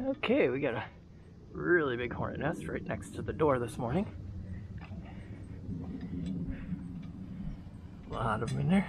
Okay, we got a really big hornet nest right next to the door this morning. A lot of them in there.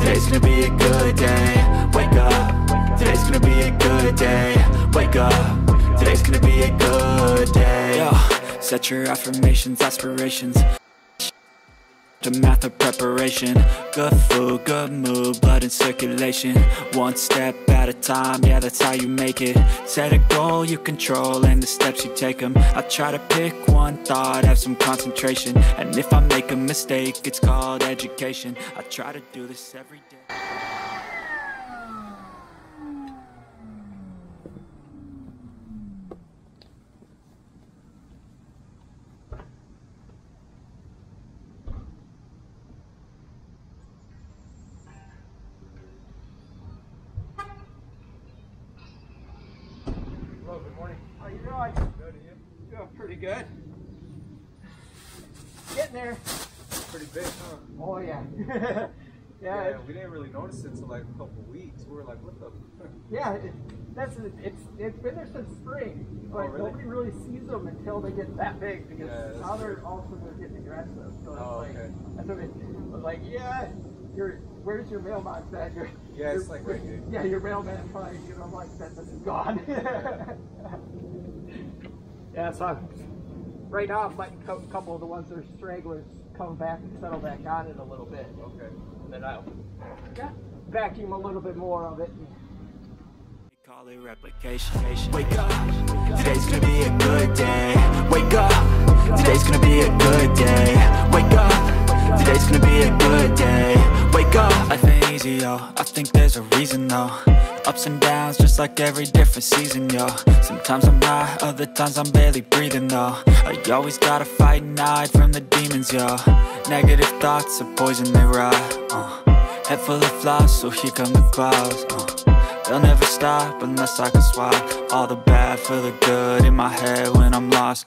Today's gonna be a good day. Wake up. Today's gonna be a good day. Wake up. Today's gonna be a good day. Yo, set your affirmations, aspirations. The math of preparation, good food, good mood, blood in circulation. One step at a time, yeah, that's how you make it. Set a goal you control and the steps you take them. I try to pick one thought, have some concentration, and if I make a mistake, it's called education. I try to do this every day. Good morning. How you doing? Good, to you? Doing pretty good. Getting there. Pretty big, huh? Oh yeah. yeah. We didn't really notice it until like a couple weeks. We were like, what the? Yeah, it's been there since spring, but oh, really? Nobody really sees them until they get that big because yeah, now they're also getting aggressive. So it's okay. That's what it was like. Yeah. Where's your mailbox at? Yeah, it's like right here. Yeah, your mailman probably, you know, I'm like, that is gone. Yeah, so I'm right now I'm letting a couple of the ones that are stragglers come back and settle back on it a little bit. Okay. And then I'll vacuum a little bit more of it. Call it replication. Wake up. Today's gonna be a good day. Wake up. Today's gonna be a good day. Wake up. Today's gonna be a good day. Wake up. Life ain't easy, yo. I think there's a reason, though. Ups and downs, just like every different season, yo. Sometimes I'm high, other times I'm barely breathing, though. I always gotta fight and hide from the demons, yo. Negative thoughts are poison, they rot. Head full of flaws, so here come the clouds. They'll never stop unless I can swap all the bad for the good in my head when I'm lost.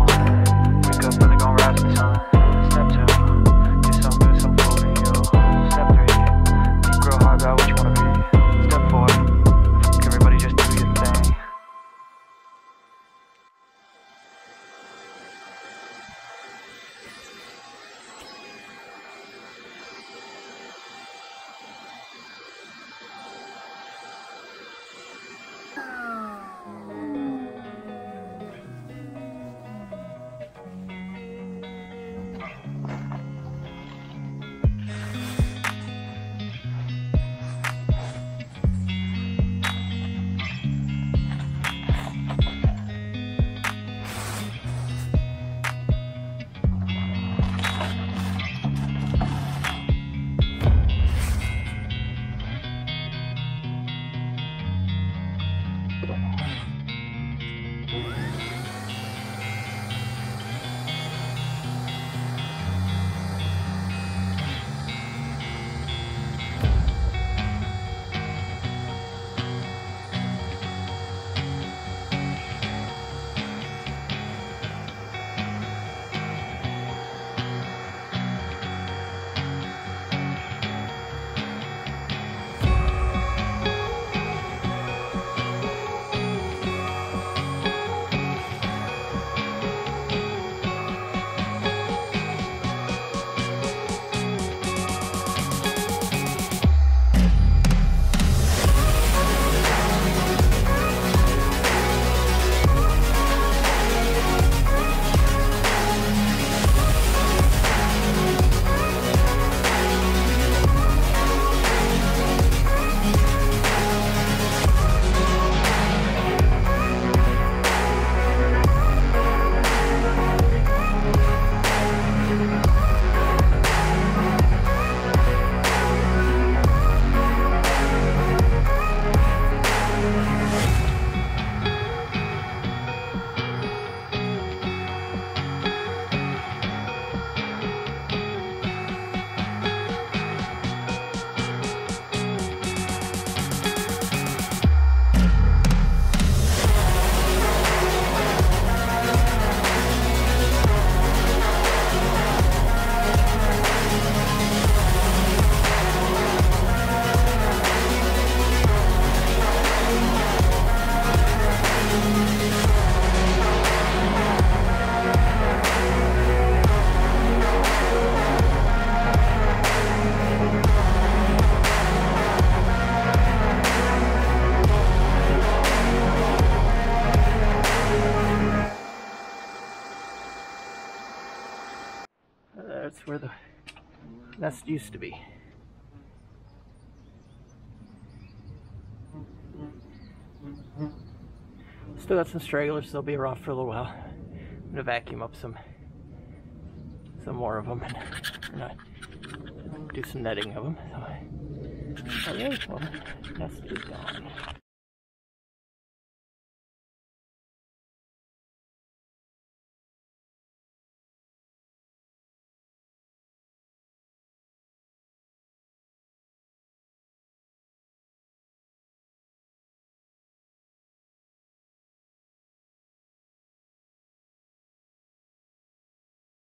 where the nest used to be. Still got some stragglers, they'll be around for a little while. I'm gonna vacuum up some more of them and do some netting of them. So, okay, well, nest is gone.